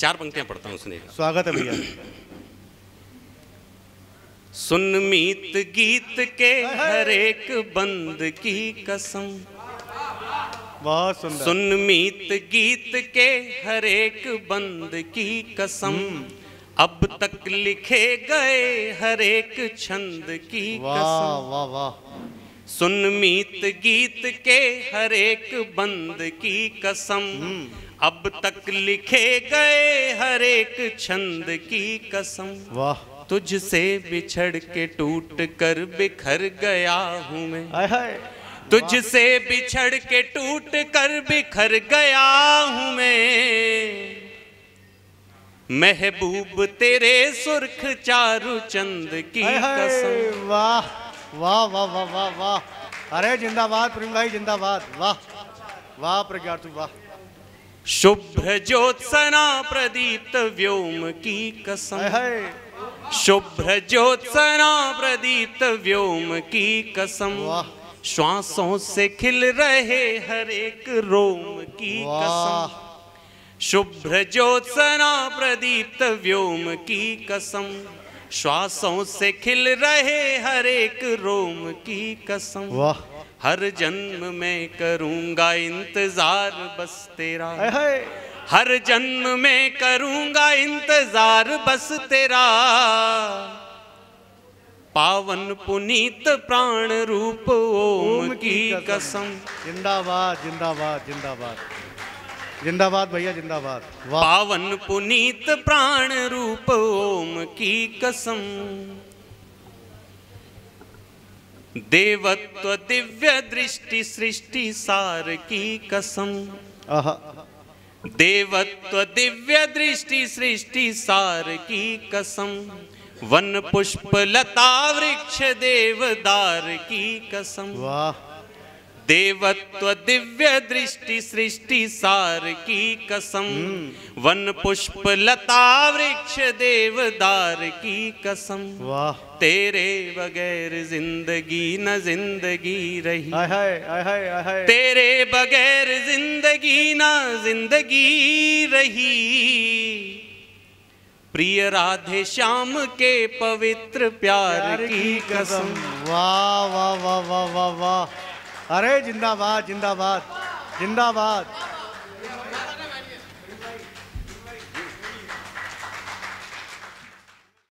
चार पंक्तियां पढ़ता हूँ, सुनिएगा। स्वागत है भैया। सुन मीत गीत के हर एक बंद की कसम, बहुत सुंदर। सुन मीत गीत के हर एक बंद की कसम, अब तक लिखे गए हर एक छंद की कसम। वाह वाह। सुन मीत गीत के हर एक बंद की कसम, अब तक लिखे गए हर एक छंद की कसम। वाह। तुझसे बिछड़ के टूट कर बिखर गया हूँ मैं, तुझसे बिछड़ के टूट कर बिखर गया हूँ मैं। महबूब तेरे सुर्ख चारू चंद की कसम। वाह वाह वाह वाह वाह वाह। अरे जिंदाबाद प्रेम भाई, जिंदाबाद। वाह वाह प्रज्ञार्थी, वाह। शुभ्र ज्योत्सना प्रदीप्त व्योम की कसम, शुभ्र ज्योत्सना प्रदीप्त व्योम की कसम। श्वासों से खिल रहे हर एक रोम की कसम, शुभ्र ज्योत्सना प्रदीप्त व्योम की कसम। श्वासों से खिल रहे हर एक रोम की कसम। वाह। हर जन्म में करूंगा इंतजार बस तेरा, हर जन्म में करूंगा इंतजार बस तेरा। पावन पुनीत प्राण रूप ओम की कसम। जिंदाबाद जिंदाबाद जिंदाबाद जिंदाबाद भैया, जिंदाबाद। पावन पुनीत प्राण रूप ओम की कसम। देवत्व दिव्य दृष्टि सृष्टि सार की कसम, देवत्व दिव्य दृष्टि सृष्टि सार की कसम। वन पुष्प लता वृक्ष देवदार की कसम। वाह। देवत्व दिव्य दृष्टि सृष्टि सार की कसम, वन पुष्प लता वृक्ष देवदार की कसम। वाह। तेरे बगैर जिंदगी न जिंदगी रही, तेरे बगैर जिंदगी न जिंदगी रही। प्रिय राधे श्याम के पवित्र प्यार की कसम। वाह वाह वाह वाह वाह वाह। अरे जिंदाबाद जिंदाबाद जिंदाबाद।